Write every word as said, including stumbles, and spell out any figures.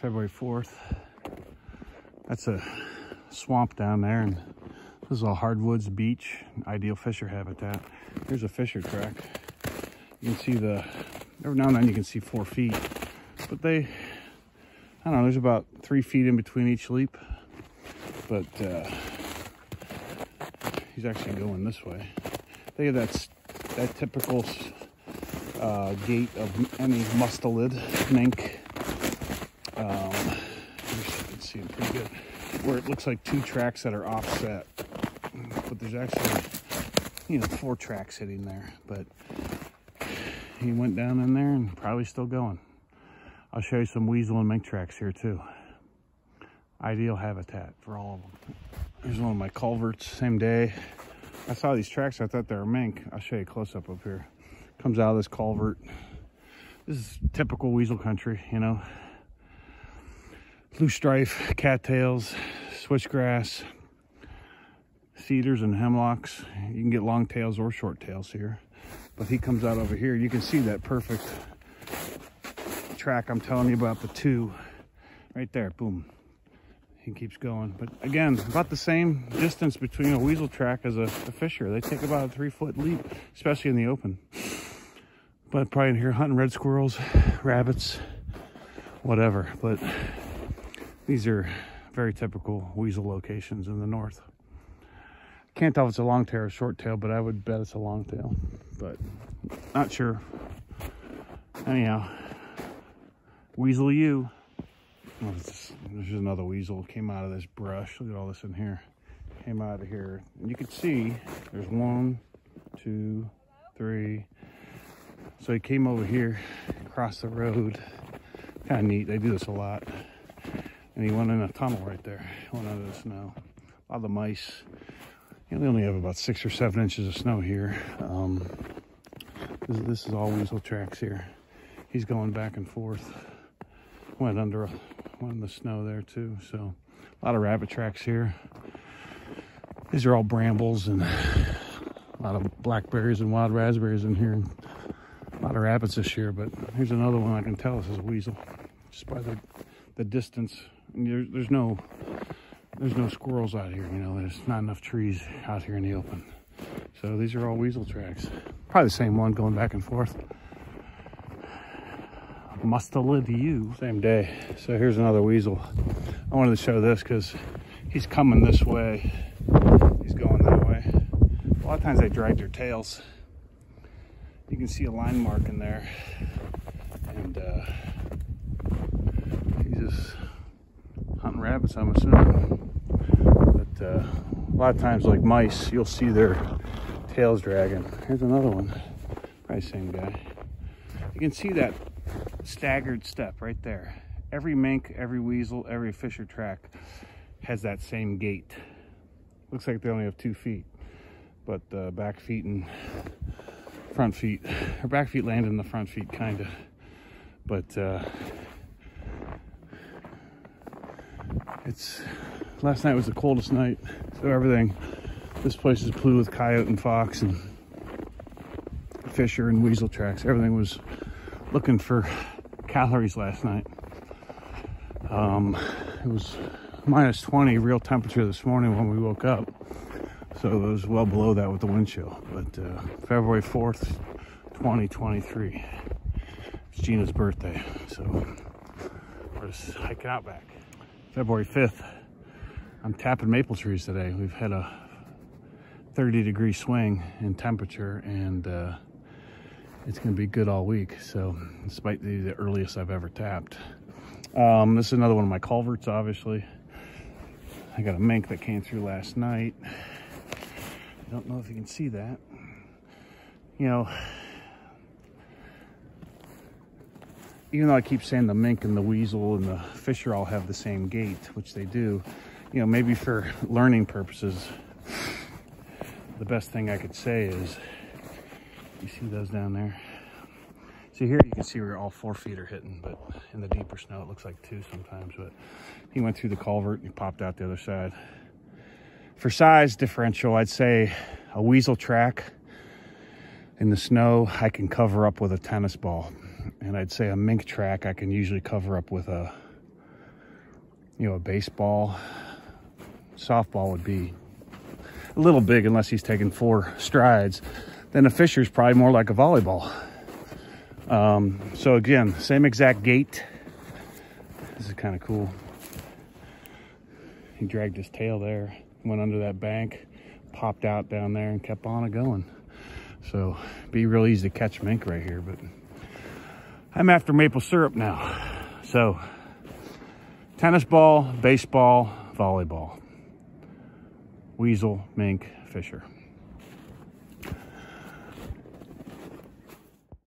February fourth. That's a swamp down there, and this is all hardwoods, beach, ideal fisher habitat. Here's a fisher track. You can see the, every now and then you can see four feet, but they, I don't know, there's about three feet in between each leap, but uh, he's actually going this way. They have that, that typical uh, gait of any mustelid, mink. Um, you can see it pretty good, where it looks like two tracks that are offset, but there's actually, you know, four tracks hitting there, but he went down in there and probably still going. I'll show you some weasel and mink tracks here too. Ideal habitat for all of them. Here's one of my culverts, same day. I saw these tracks, I thought they were mink. I'll show you a close up up here. Comes out of this culvert. This is typical weasel country, you know. Loosestrife, cattails, switchgrass, cedars and hemlocks. You can get long tails or short tails here. But he comes out over here. You can see that perfect track I'm telling you about, the two right there, boom. He keeps going. But again, about the same distance between a weasel track as a, a fisher. They take about a three foot leap, especially in the open. But probably in here hunting red squirrels, rabbits, whatever. But these are very typical weasel locations in the north. Can't tell if it's a long tail or short tail, but I would bet it's a long tail, but not sure. Anyhow, weasel you. Oh, this, this is another weasel. Came out of this brush. Look at all this in here. Came out of here. And you can see there's one, two, three. So he came over here, across the road. Kind of neat. They do this a lot. And he went in a tunnel right there. Went under the snow. A lot of the mice. You know, they only have about six or seven inches of snow here. Um, this, this is all weasel tracks here. He's going back and forth. Went under a, went in the snow there too, so a lot of rabbit tracks here. These are all brambles and a lot of blackberries and wild raspberries in here. A lot of rabbits this year, but here's another one I can tell this is a weasel just by the, the distance. There, there's no there's no squirrels out here, you know. There's not enough trees out here in the open, so these are all weasel tracks. Probably the same one going back and forth. Mustelid you. Same day. So here's another weasel. I wanted to show this because he's coming this way. He's going that way. A lot of times they drag their tails. You can see a line mark in there. And uh, he's just hunting rabbits, I'm assuming. But uh, a lot of times, like mice, you'll see their tails dragging. Here's another one. Probably same guy. You can see that staggered step right there. Every mink, every weasel, every fisher track has that same gait. Looks like they only have two feet, but the uh, back feet and front feet, or back feet land in the front feet, kind of. But uh, it's, last night was the coldest night, so everything, this place is blue with coyote and fox and fisher and weasel tracks. Everything was looking for calories last night. Um, it was minus twenty real temperature this morning when we woke up, so it was well below that with the wind chill. But uh, February fourth, twenty twenty-three, it's Gina's birthday, so we're just hiking out back. February fifth, I'm tapping maple trees today. We've had a thirty degree swing in temperature, and uh, it's going to be good all week, so despite the, the earliest I've ever tapped. Um, this is another one of my culverts, obviously. I got a mink that came through last night. I don't know if you can see that. You know, even though I keep saying the mink and the weasel and the fisher all have the same gait, which they do, you know, maybe for learning purposes, the best thing I could say is, you see those down there? See here, you can see where all four feet are hitting, but in the deeper snow, it looks like two sometimes. But he went through the culvert and he popped out the other side. For size differential, I'd say a weasel track in the snow, I can cover up with a tennis ball. And I'd say a mink track, I can usually cover up with a you know, a baseball. Softball would be a little big unless he's taking four strides. Then a fisher's probably more like a volleyball. Um, so again, same exact gait. This is kind of cool. He dragged his tail there, went under that bank, popped out down there and kept on going. So it'd be real easy to catch mink right here, but I'm after maple syrup now. So tennis ball, baseball, volleyball, weasel, mink, fisher.